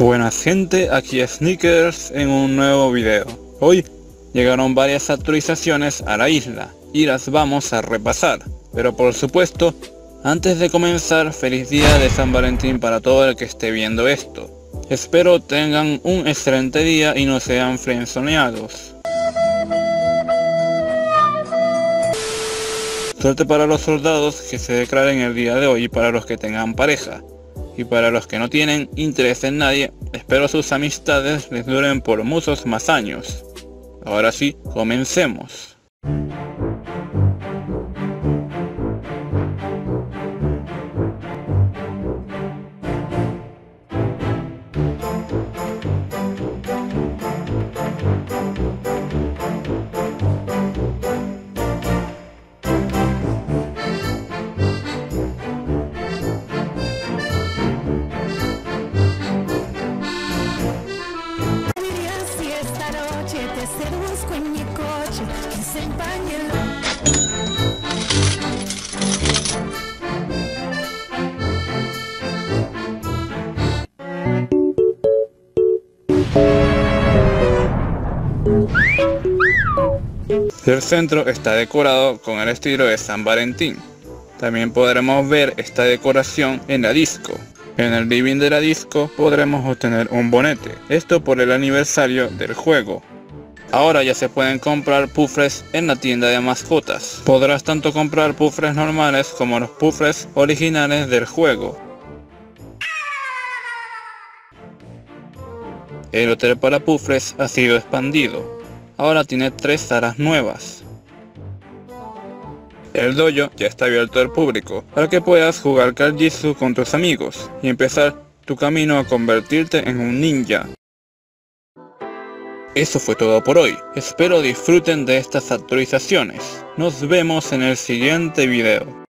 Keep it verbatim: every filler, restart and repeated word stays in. Buenas gente, aquí es Snickers en un nuevo video. Hoy llegaron varias actualizaciones a la isla y las vamos a repasar. Pero por supuesto, antes de comenzar, feliz día de San Valentín para todo el que esté viendo esto. Espero tengan un excelente día y no sean frenzoneados. Suerte para los soldados que se declaren el día de hoy, para los que tengan pareja. Y para los que no tienen interés en nadie, espero sus amistades les duren por muchos más años. Ahora sí, comencemos. El centro está decorado con el estilo de San Valentín. También podremos ver esta decoración en la disco. En el living de la disco podremos obtener un bonete, esto por el aniversario del juego. Ahora ya se pueden comprar Puffles en la tienda de mascotas. Podrás tanto comprar Puffles normales como los Puffles originales del juego. El hotel para Puffles ha sido expandido. Ahora tiene tres salas nuevas. El dojo ya está abierto al público para que puedas jugar Jiu-Jitsu con tus amigos y empezar tu camino a convertirte en un ninja. Eso fue todo por hoy, espero disfruten de estas actualizaciones, nos vemos en el siguiente video.